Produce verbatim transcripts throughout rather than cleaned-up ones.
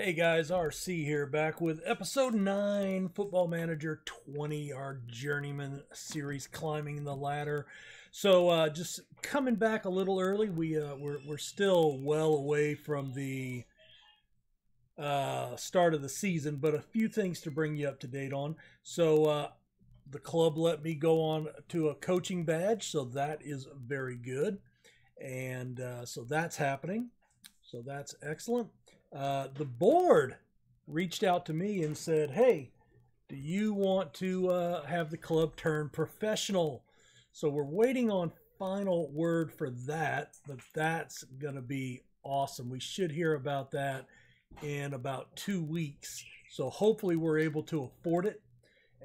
Hey guys, R C here, back with episode nine, Football Manager twenty, our journeyman series, climbing the ladder. So uh, just coming back a little early. We uh, we're we're still well away from the uh, start of the season, but a few things to bring you up to date on. So uh, the club let me go on to a coaching badge, so that is very good, and uh, so that's happening. So that's excellent. Uh, the board reached out to me and said, hey, do you want to uh, have the club turn professional? So we're waiting on final word for that, but that's going to be awesome. We should hear about that in about two weeks. So hopefully we're able to afford it.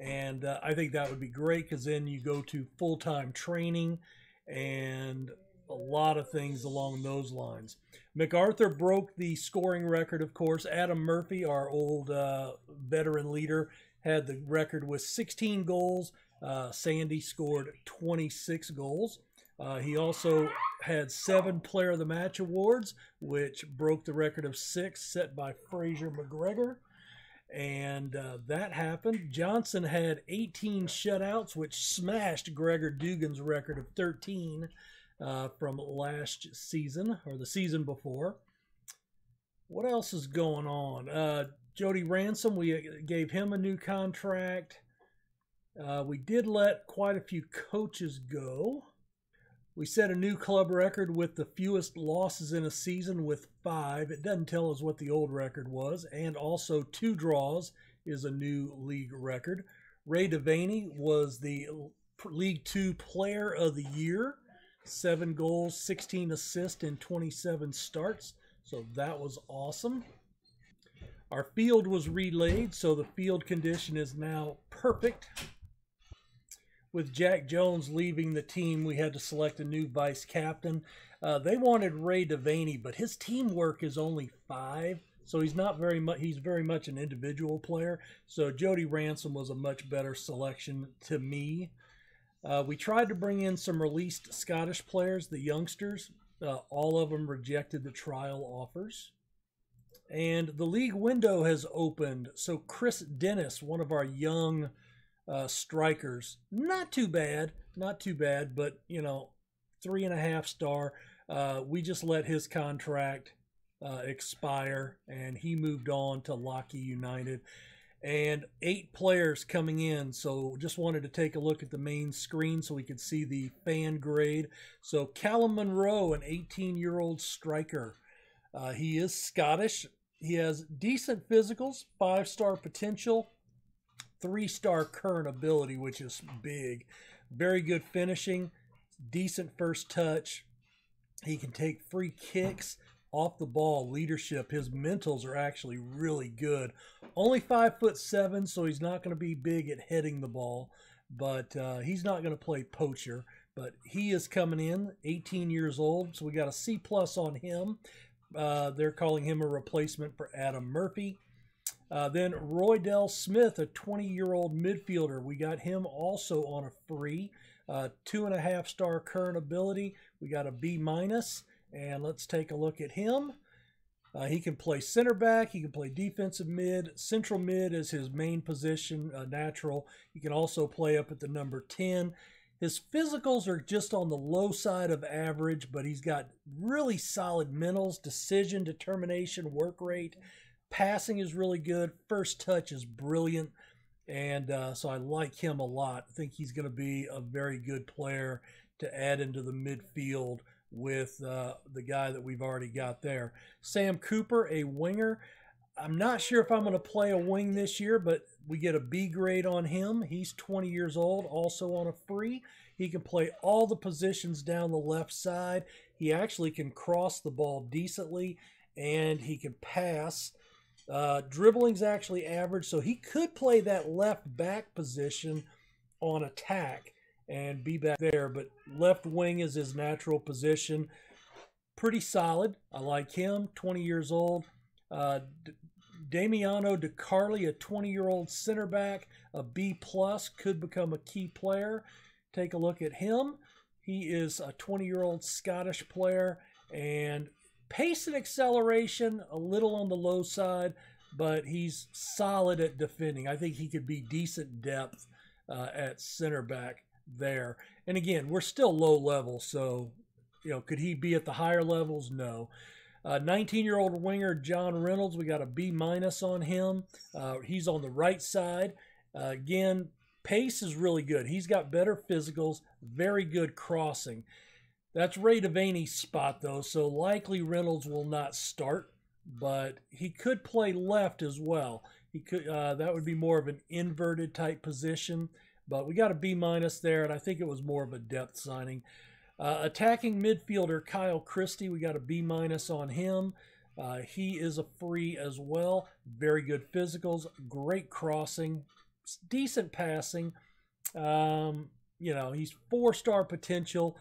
And uh, I think that would be great, because then you go to full-time training and a lot of things along those lines. MacArthur broke the scoring record, of course. Adam Murphy, our old uh, veteran leader, had the record with sixteen goals. Uh, Sandy scored twenty-six goals. Uh, he also had seven Player of the Match awards, which broke the record of six set by Fraser McGregor. And uh, that happened. Johnston had eighteen shutouts, which smashed Gregor Dugan's record of thirteen. Uh, from last season, or the season before. What else is going on? Uh, Jody Ransom, we gave him a new contract. Uh, we did let quite a few coaches go. We set a new club record with the fewest losses in a season with five. It doesn't tell us what the old record was. And also two draws is a new league record. Ray Devaney was the League Two Player of the Year. Seven goals, sixteen assists, and twenty-seven starts. So that was awesome. Our field was relaid, so the field condition is now perfect. With Jack Jones leaving the team, we had to select a new vice captain. Uh, they wanted Ray Devaney, but his teamwork is only five, so he's not very much. He's very much an individual player. So Jody Ransom was a much better selection to me. Uh, we tried to bring in some released Scottish players, the youngsters. Uh, all of them rejected the trial offers. And the league window has opened. So Chris Dennis, one of our young uh, strikers, not too bad, not too bad, but, you know, three and a half star. Uh, we just let his contract uh, expire, and he moved on to Lockie United. And eight players coming in, so just wanted to take a look at the main screen so we could see the fan grade. So Callum Monroe, an eighteen-year-old striker. Uh, he is Scottish. He has decent physicals, five-star potential, three-star current ability, which is big. Very good finishing, decent first touch. He can take free kicks. Off the ball, leadership, his mentals are actually really good. Only five foot seven, so he's not going to be big at heading the ball, but uh, he's not going to play poacher. But he is coming in, eighteen years old, so we got a C plus on him. Uh, they're calling him a replacement for Adam Murphy. Uh, then Roydell Smith, a twenty-year-old midfielder. We got him also on a free, uh, two and a half star current ability. We got a B minus. And let's take a look at him. Uh, he can play center back. He can play defensive mid. Central mid is his main position, uh, natural. He can also play up at the number ten. His physicals are just on the low side of average, but he's got really solid mentals, decision, determination, work rate. Passing is really good. First touch is brilliant. And uh, so I like him a lot. I think he's going to be a very good player to add into the midfield with uh, the guy that we've already got there. Sam Cooper, a winger. I'm not sure if I'm going to play a wing this year, but we get a B grade on him. He's twenty years old, also on a free. He can play all the positions down the left side. He actually can cross the ball decently, and he can pass. Uh, dribbling's actually average, so he could play that left back position on attack and be back there, but left wing is his natural position. Pretty solid. I like him, twenty years old. Uh, Damiano De Carli, a twenty-year-old center back, a B plus, could become a key player. Take a look at him. He is a twenty-year-old Scottish player, and Pace and acceleration, a little on the low side, but he's solid at defending. I think he could be decent depth uh, at center back there. And again, we're still low level, so you know, could he be at the higher levels? No. nineteen-year-old uh, winger John Reynolds, we got a B minus on him. Uh, he's on the right side. Uh, again, pace is really good. He's got better physicals, very good crossing. That's Ray Devaney's spot, though, so likely Reynolds will not start, but he could play left as well. He could uh, that would be more of an inverted type position, but we got a B minus there, and I think it was more of a depth signing. Uh, attacking midfielder Kyle Christie, we got a B minus on him. Uh, he is a free as well. Very good physicals, great crossing, decent passing. Um, you know, he's four-star potential.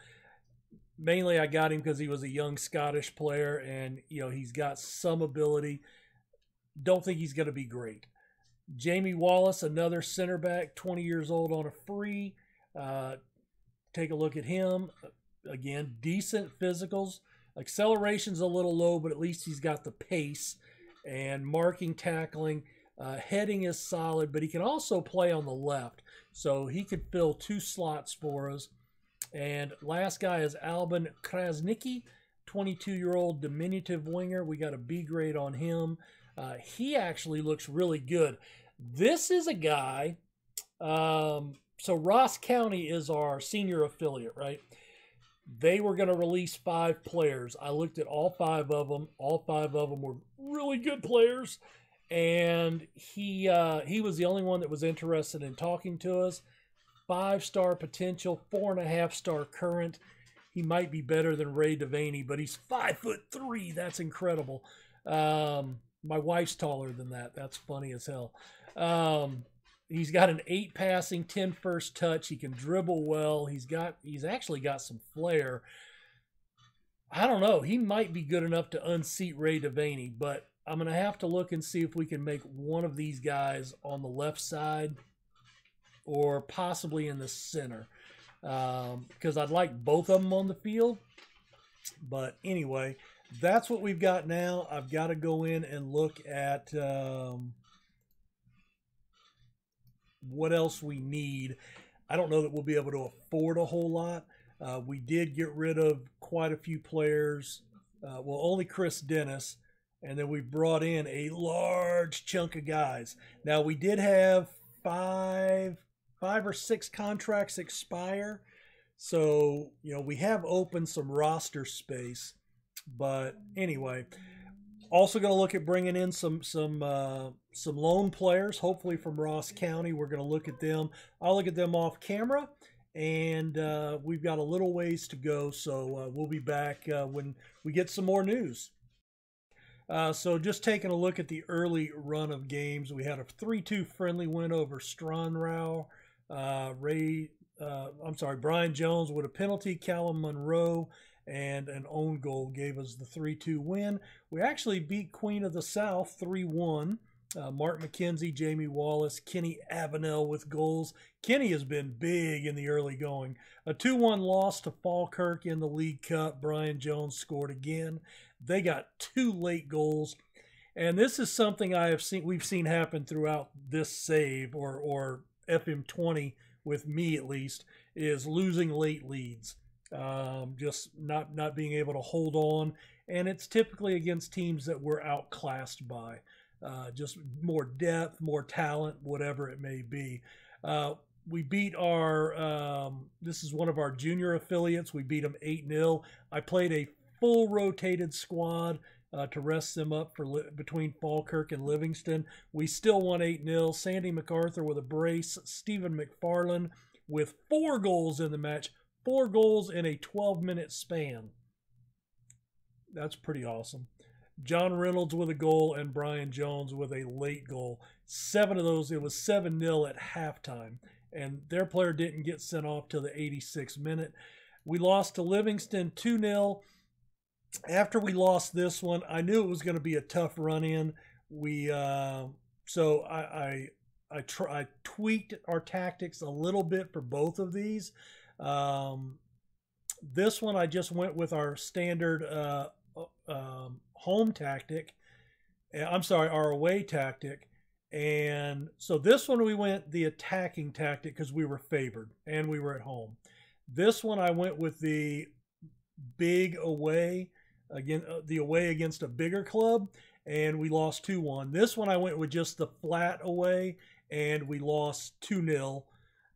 Mainly I got him because he was a young Scottish player, and you know, he's got some ability. Don't think he's going to be great. Jamie Wallace, another center back, twenty years old on a free. Uh, take a look at him. Again, decent physicals. Acceleration's a little low, but at least he's got the pace. And marking, tackling, uh, heading is solid, but he can also play on the left. So he could fill two slots for us. And last guy is Alvin Krasnicki, twenty-two-year-old diminutive winger. We got a B grade on him. Uh, he actually looks really good. This is a guy, um, so Ross County is our senior affiliate, right? They were going to release five players. I looked at all five of them. All five of them were really good players, and he uh, he was the only one that was interested in talking to us. Five-star potential, four-and-a-half-star current. He might be better than Ray Devaney, but he's five foot three. That's incredible. Um, my wife's taller than that. That's funny as hell. Um, he's got an eight passing, ten first touch. He can dribble well. He's got. He's actually got some flair. I don't know. He might be good enough to unseat Ray Devaney, but I'm going to have to look and see if we can make one of these guys on the left side, or possibly in the center, because um, I'd like both of them on the field. But anyway, that's what we've got now. I've got to go in and look at um, what else we need. I don't know that we'll be able to afford a whole lot. Uh, we did get rid of quite a few players. Uh, well, only Chris Dennis, and then we brought in a large chunk of guys. Now, we did have five... Five or six contracts expire, so you know, we have opened some roster space. But anyway, also going to look at bringing in some some uh, some lone players, hopefully from Ross County. We're going to look at them. I'll look at them off camera, and uh, we've got a little ways to go. So uh, we'll be back uh, when we get some more news. Uh, so just taking a look at the early run of games, we had a three two friendly win over Stranraer. Uh, Ray, uh, I'm sorry, Brian Jones with a penalty, Callum Monroe, and an own goal gave us the three two win. We actually beat Queen of the South three one. Uh, Mark McKenzie, Jamie Wallace, Kenny Avenel with goals. Kenny has been big in the early going. A two one loss to Falkirk in the League Cup. Brian Jones scored again. They got two late goals. And this is something I have seen, we've seen happen throughout this save, or, or F M twenty, with me at least, is losing late leads. Um, just not, not being able to hold on. And it's typically against teams that we're outclassed by. Uh, just more depth, more talent, whatever it may be. Uh, we beat our, um, this is one of our junior affiliates. We beat them eight nil. I played a full rotated squad uh, to rest them up for between Falkirk and Livingston. We still won eight nil. Sandy MacArthur with a brace. Stephen McFarlane with four goals in the match. Four goals in a twelve-minute span. That's pretty awesome. John Reynolds with a goal and Brian Jones with a late goal. Seven of those, it was seven nil at halftime. And their player didn't get sent off till the eighty-sixth minute. We lost to Livingston two nil. After we lost this one, I knew it was going to be a tough run-in. We uh, so I I, I, tr I tweaked our tactics a little bit for both of these. Um, this one I just went with our standard uh, um, home tactic. I'm sorry, our away tactic. And so this one we went the attacking tactic because we were favored and we were at home. This one I went with the big away, again, the away against a bigger club, and we lost two one. This one I went with just the flat away, and we lost two nil.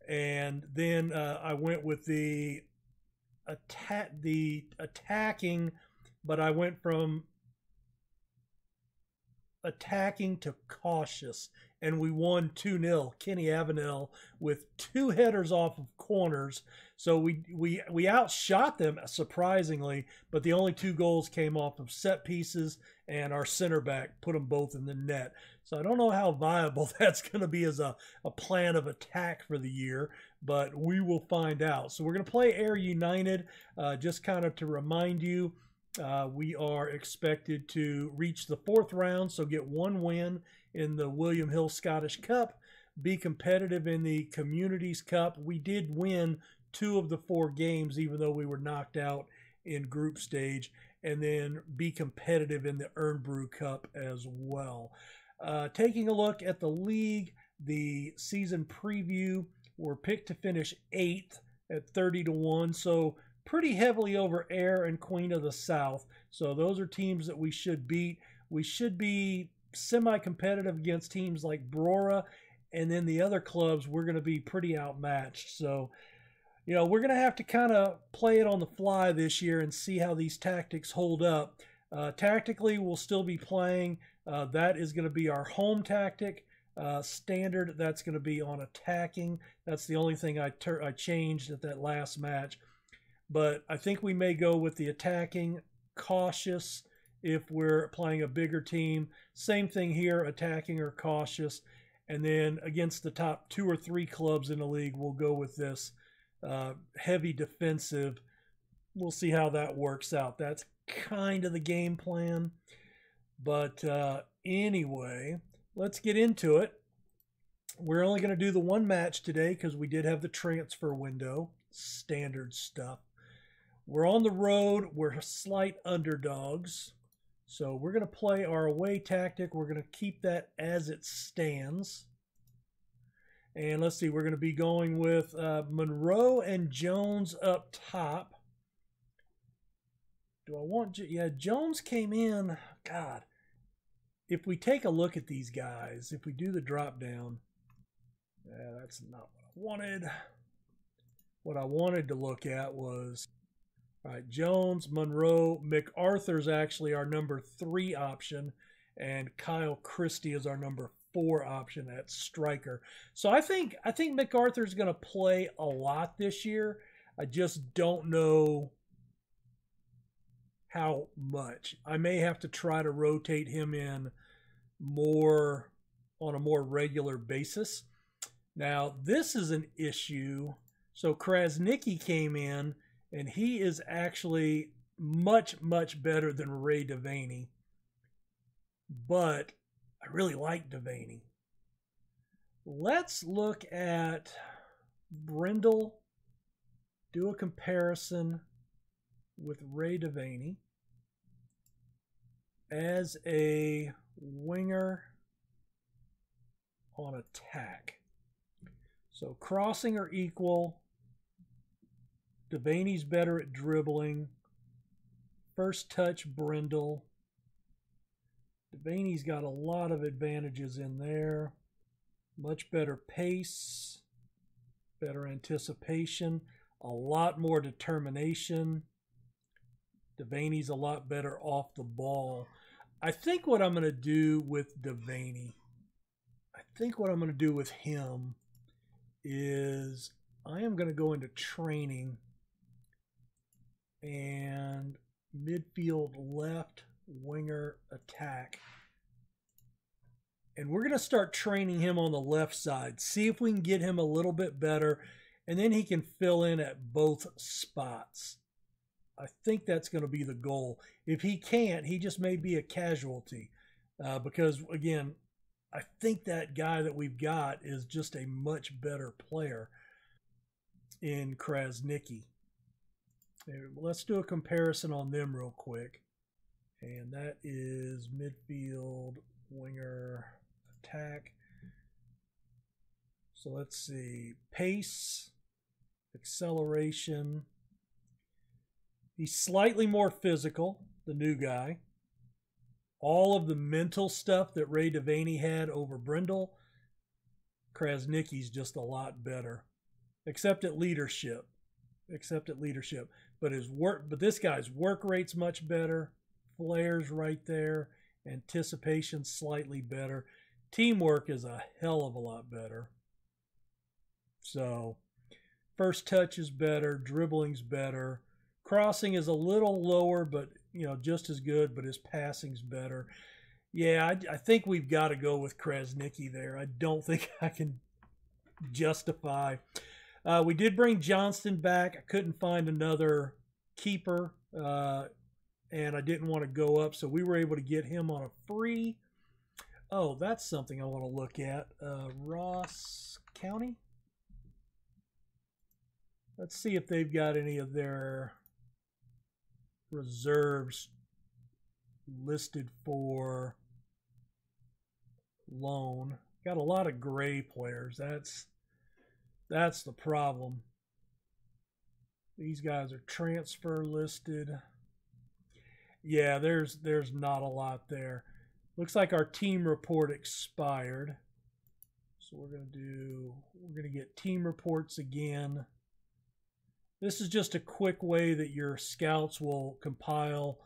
And then uh, I went with the attack, the attacking, but I went from attacking to cautious, and we won two nil. Kenny Avenel with two headers off of corners. So we we we outshot them surprisingly, but the only two goals came off of set pieces, and our center back put them both in the net. So I don't know how viable that's going to be as a, a plan of attack for the year, but we will find out. So we're going to play Air United. Uh, just kind of to remind you, uh, we are expected to reach the fourth round, so get one win in the William Hill Scottish Cup, be competitive in the Communities Cup. We did win two of the four games, even though we were knocked out in group stage, and then be competitive in the Urnbrew Cup as well. Uh, taking a look at the league, the season preview, we're picked to finish eighth at thirty to one, so pretty heavily over Ayr and Queen of the South. So those are teams that we should beat. We should be semi-competitive against teams like Brora, and then the other clubs we're going to be pretty outmatched. So, you know, we're going to have to kind of play it on the fly this year and see how these tactics hold up. Uh, tactically, we'll still be playing. Uh, that is going to be our home tactic. Uh, standard, that's going to be on attacking. That's the only thing I, tur I changed at that last match. But I think we may go with the attacking, cautious if we're playing a bigger team. Same thing here, attacking or cautious. And then against the top two or three clubs in the league, we'll go with this uh, heavy defensive. We'll see how that works out. That's kind of the game plan. But uh, anyway, let's get into it. We're only going to do the one match today because we did have the transfer window. Standard stuff. We're on the road. We're slight underdogs. So we're going to play our away tactic. We're going to keep that as it stands. And let's see, we're going to be going with uh, Monroe and Jones up top. Do I want... Yeah, Jones came in. God. If we take a look at these guys, if we do the drop down, yeah, that's not what I wanted. What I wanted to look at was, all right, Jones, Monroe, MacArthur's actually our number three option, and Kyle Christie is our number four option at striker. So I think I think MacArthur's going to play a lot this year. I just don't know how much. I may have to try to rotate him in more on a more regular basis. Now, this is an issue. So Krasnicki came in, and he is actually much, much better than Ray Devaney. But I really like Devaney. Let's look at Brindle, do a comparison with Ray Devaney as a winger on attack. So crossing or equal. Devaney's better at dribbling. First touch, Brindle. Devaney's got a lot of advantages in there. Much better pace, better anticipation, a lot more determination. Devaney's a lot better off the ball. I think what I'm going to do with Devaney, I think what I'm going to do with him is I am going to go into training and midfield left, winger, attack. And we're going to start training him on the left side. See if we can get him a little bit better, and then he can fill in at both spots. I think that's going to be the goal. If he can't, he just may be a casualty uh, because, again, I think that guy that we've got is just a much better player in Krasnicki. Let's do a comparison on them real quick. And that is midfield, winger, attack. So let's see. Pace, acceleration. He's slightly more physical, the new guy. All of the mental stuff that Ray Devaney had over Brindle, Krasnicki's just a lot better. Except at leadership. Except at leadership. But his work, but this guy's work rate's much better. Flair's right there. Anticipation slightly better. Teamwork is a hell of a lot better. So, first touch is better. Dribbling's better. Crossing is a little lower, but you know, just as good, but his passing's better. Yeah, I, I think we've got to go with Krasnicki there. I don't think I can justify. Uh, we did bring Johnston back. I couldn't find another keeper, uh, and I didn't want to go up, so we were able to get him on a free. Oh, that's something I want to look at. Uh, Ross County. Let's see if they've got any of their reserves listed for loan. Got a lot of gray players. That's that's the problem. These guys are transfer listed. Yeah, there's there's not a lot there. Looks like our team report expired. So we're gonna do we're gonna get team reports again. This is just a quick way that your scouts will compile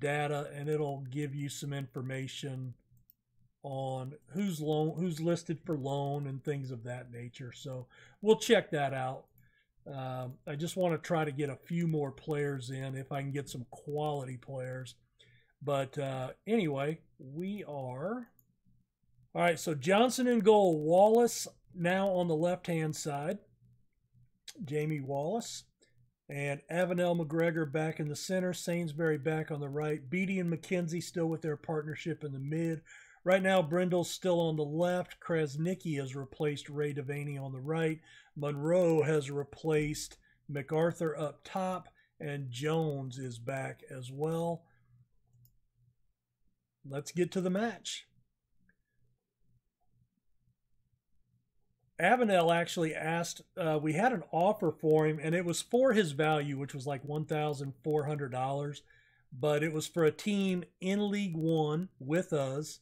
data, and it'll give you some information on who's loan, who's listed for loan and things of that nature. So we'll check that out. Um, I just want to try to get a few more players in if I can get some quality players. But uh, anyway, we are... All right, so Johnson in goal. Wallace now on the left-hand side. Jamie Wallace. And Avenel McGregor back in the center. Sainsbury back on the right. Beattie and McKenzie still with their partnership in the mid. Right now, Brindle's still on the left. Krasnicki has replaced Ray Devaney on the right. Monroe has replaced MacArthur up top. And Jones is back as well. Let's get to the match. Avenel actually asked, uh, we had an offer for him, and it was for his value, which was like one thousand four hundred dollars, but it was for a team in League One with us.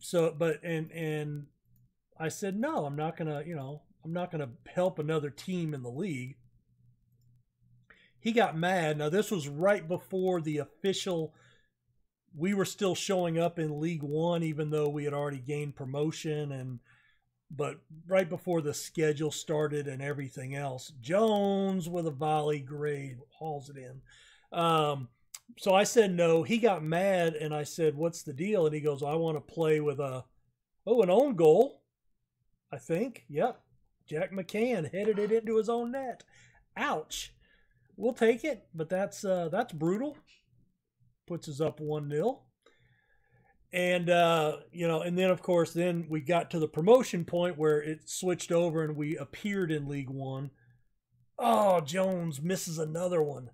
So, but, and, and I said, no, I'm not going to, you know, I'm not going to help another team in the league. He got mad. Now, this was right before the official... We were still showing up in League One, even though we had already gained promotion. And but right before the schedule started and everything else, Jones with a volley grade hauls it in. Um, so I said no. He got mad, and I said, "What's the deal?" And he goes, "I want to play with a oh an own goal." I think, yep. Jack McCann headed it into his own net. Ouch. We'll take it, but that's uh, that's brutal. Puts us up one nil. And, uh, you know, and then, of course, then we got to the promotion point where it switched over and we appeared in League One. Oh, Jones misses another one.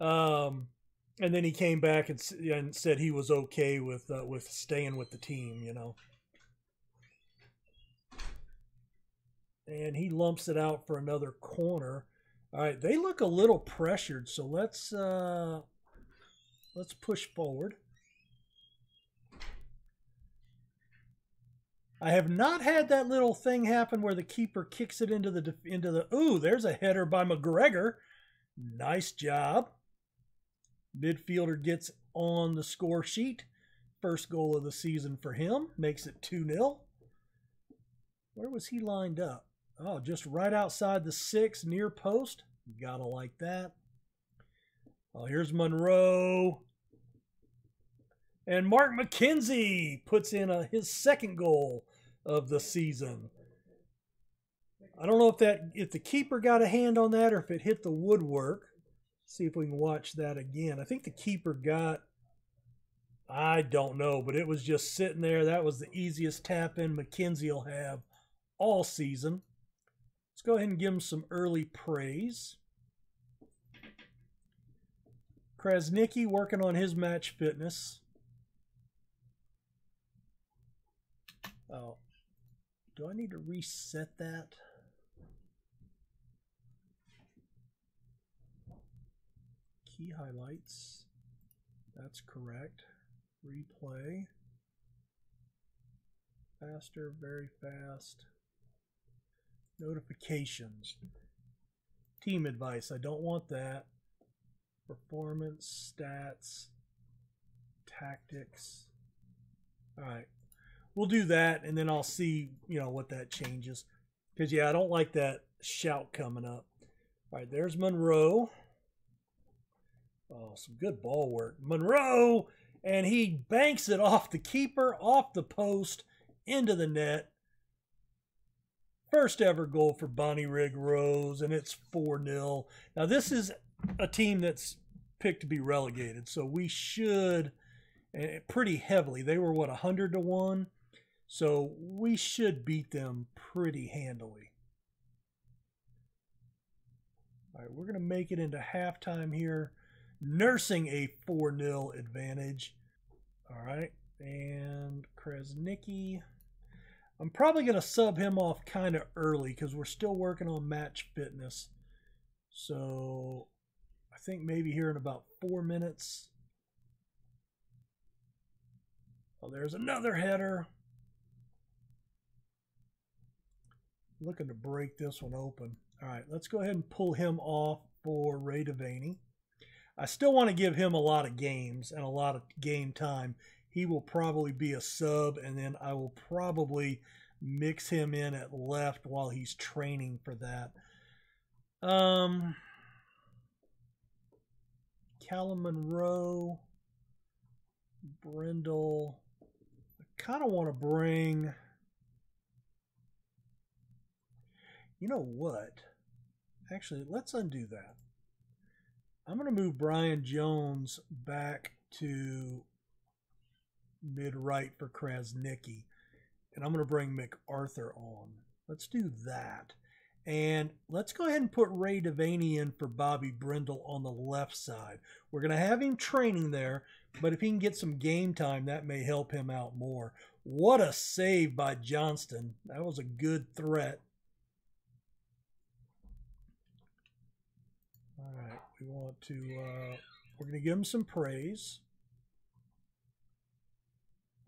Um, and then he came back and, and said he was okay with, uh, with staying with the team, you know. And he lumps it out for another corner. All right, they look a little pressured, so let's... Uh, Let's push forward. I have not had that little thing happen where the keeper kicks it into the into the. Ooh, there's a header by McGregor. Nice job. Midfielder gets on the score sheet. First goal of the season for him. Makes it two nil. Where was he lined up? Oh, just right outside the six, near post. You gotta like that. Oh, here's Monroe. And Mark McKenzie puts in a, his second goal of the season. I don't know if that if the keeper got a hand on that or if it hit the woodwork. See if we can watch that again. I think the keeper got, I don't know, but it was just sitting there. That was the easiest tap-in McKenzie will have all season. Let's go Krasnicki working on his match fitness. Oh, do I need to reset that? Key highlights. That's correct. Replay. Faster, very fast. Notifications. Team advice, I don't want that. Performance, stats, tactics. All right. We'll do that, and then I'll see, you know, what that changes. Because, yeah, I don't like that shout coming up. All right, there's Monroe. Oh, some good ball work. Monroe, and he banks it off the keeper, off the post, into the net. First ever goal for Bonnyrigg Rose, and it's four nil. Now, this is a team that's picked to be relegated, so we should, and pretty heavily. They were, what, a hundred to one? So we should beat them pretty handily. All right, we're going to make it into halftime here, nursing a four nil advantage. All right, and Krasnicki. I'm probably going to sub him off kind of early because we're still working on match fitness. So I think maybe here in about four minutes. Oh, there's another header. Looking to break this one open. All right, let's go ahead and pull him off for Ray Devaney. I still want to give him a lot of games and a lot of game time. He will probably be a sub, and then I will probably mix him in at left while he's training for that. Um, Callum Monroe, Brindle. I kind of want to bring... You know what? Actually, let's undo that. I'm going to move Brian Jones back to mid-right for Krasnicki. And I'm going to bring MacArthur on. Let's do that. And let's go ahead and put Ray Devaney in for Bobby Brindle on the left side. We're going to have him training there, but if he can get some game time, that may help him out more. What a save by Johnston. That was a good threat. All right, we want to, uh, we're going to give him some praise.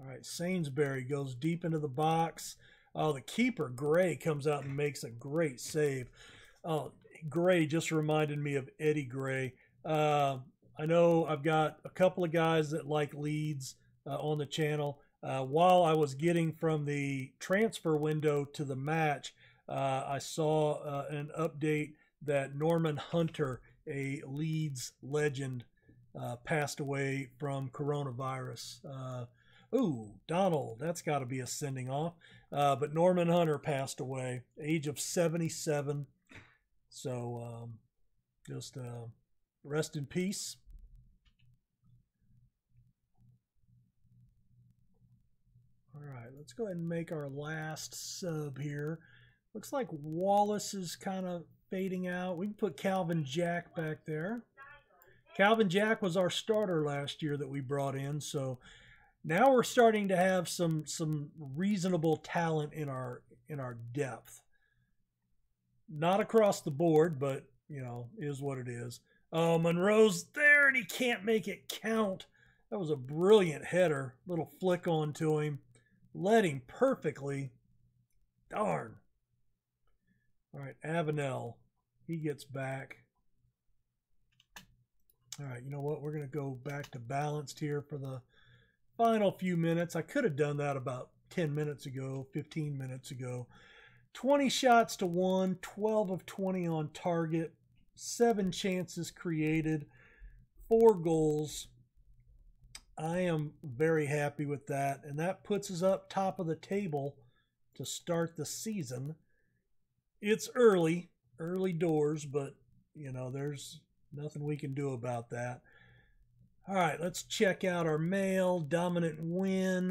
All right, Sainsbury goes deep into the box. Oh, the keeper, Gray, comes out and makes a great save. Oh, Gray just reminded me of Eddie Gray. Uh, I know I've got a couple of guys that like Leeds uh, on the channel. Uh, while I was getting from the transfer window to the match, uh, I saw uh, an update that Norman Hunter, a Leeds legend, uh, passed away from coronavirus. Uh, Ooh, Donald, that's got to be a sending off. Uh, but Norman Hunter passed away, age of seventy-seven. So um, just uh, rest in peace. All right, let's go ahead and make our last sub here. Looks like Wallace is kind of fading out. We can put Calvin Jack back there. Calvin Jack was our starter last year that we brought in, so... Now we're starting to have some some reasonable talent in our in our depth. Not across the board, but you know, is what it is. Oh, Monroe's there and he can't make it count. That was a brilliant header. Little flick on to him. Led him perfectly. Darn. All right, Avenel. He gets back. All right, you know what? We're gonna go back to balanced here for the final few minutes. I could have done that about ten minutes ago, fifteen minutes ago. twenty shots to one, twelve of twenty on target, seven chances created, four goals. I am very happy with that, and that puts us up top of the table to start the season. It's early, early doors, but you know, there's nothing we can do about that. All right, let's check out our mail. Dominant win.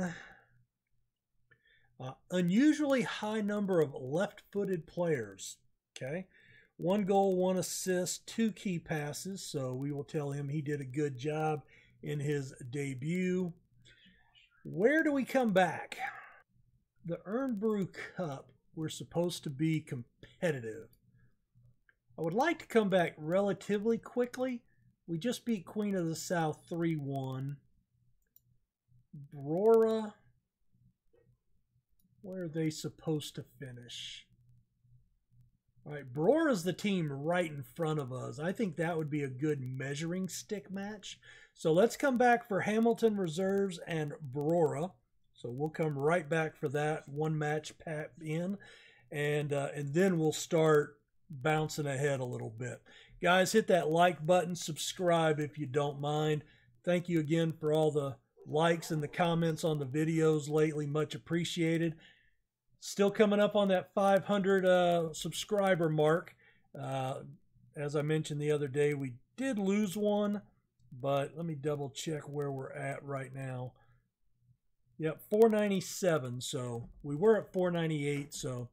Uh, unusually high number of left-footed players. Okay, One goal, one assist, two key passes, so we will tell him he did a good job in his debut. Where do we come back? The Urnbrew Cup, we're supposed to be competitive. I would like to come back relatively quickly. We just beat Queen of the South three one. Brora, where are they supposed to finish? All right, Brora's the team right in front of us. I think that would be a good measuring stick match. So let's come back for Hamilton Reserves and Brora. So we'll come right back for that one match pat in, and uh, and then we'll start bouncing ahead a little bit. Guys, hit that like button, subscribe if you don't mind. Thank you again for all the likes and the comments on the videos lately, much appreciated. Still coming up on that five hundred uh, subscriber mark. Uh, as I mentioned the other day, we did lose one, but let me double check where we're at right now. Yep, four ninety-seven, so we were at four ninety-eight, so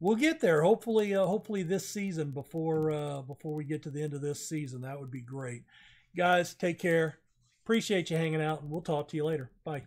we'll get there. Hopefully, uh, hopefully this season, before, uh, before we get to the end of this season, that would be great. Guys, take care. Appreciate you hanging out, and we'll talk to you later. Bye.